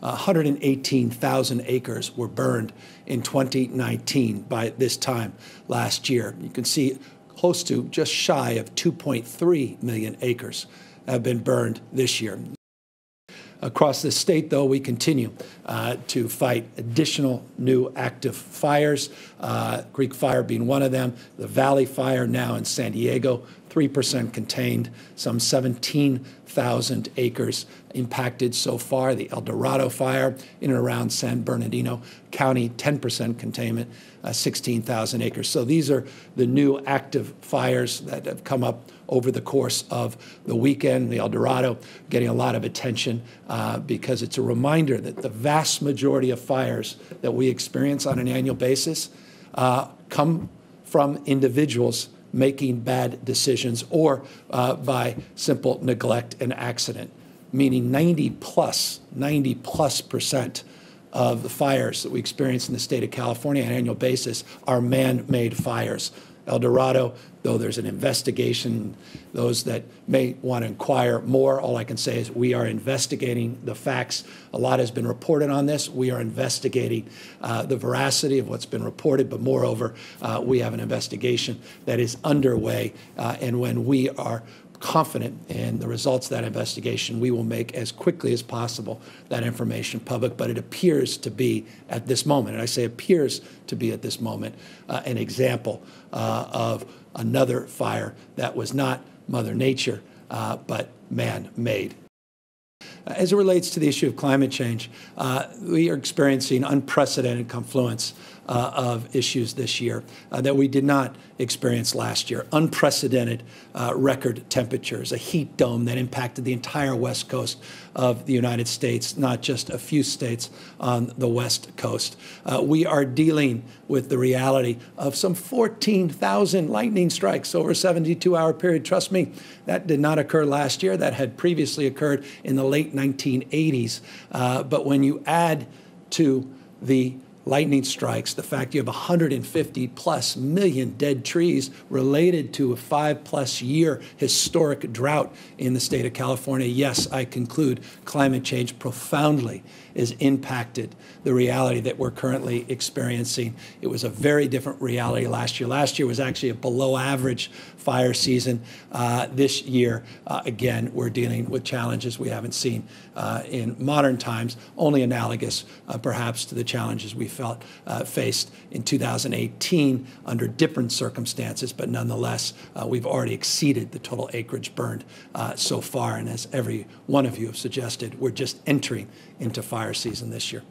118,000 acres were burned in 2019 by this time last year. You can see close to just shy of 2.3 million acres have been burned this year. Across the state, though, we continue to fight additional new active fires, Creek Fire being one of them, the Valley Fire now in San Diego, 3% contained, some 17,000 acres impacted so far, the El Dorado Fire in and around San Bernardino County, 10% containment, 16,000 acres. So these are the new active fires that have come up over the course of the weekend. The El Dorado getting a lot of attention because it's a reminder that the vast majority of fires that we experience on an annual basis come from individuals making bad decisions or by simple neglect and accident, meaning 90 plus percent of the fires that we experience in the state of California on an annual basis are man-made fires. El Dorado, though there's an investigation, those that may want to inquire more, all I can say is we are investigating the facts. A lot has been reported on this. We are investigating the veracity of what's been reported, but moreover, we have an investigation that is underway, and when we are confident in the results of that investigation, we will make as quickly as possible that information public. But it appears to be at this moment, and I say appears to be at this moment, an example of another fire that was not Mother Nature, but man-made. As it relates to the issue of climate change, we are experiencing unprecedented confluence of issues this year that we did not experience last year. Unprecedented record temperatures, a heat dome that impacted the entire west coast of the United States, not just a few states on the west coast. We are dealing with the reality of some 14,000 lightning strikes over a 72-hour period. Trust me, that did not occur last year. That had previously occurred in the late 1980s. But when you add to the lightning strikes the fact you have 150 plus million dead trees related to a 5+ year historic drought in the state of California, yes, I conclude climate change profoundly has impacted the reality that we're currently experiencing. It was a very different reality last year. Last year was actually a below average fire season. This year, again, we're dealing with challenges we haven't seen in modern times, only analogous perhaps to the challenges we faced in 2018 under different circumstances, but nonetheless, we've already exceeded the total acreage burned so far, and as every one of you have suggested, we're just entering into fire season this year.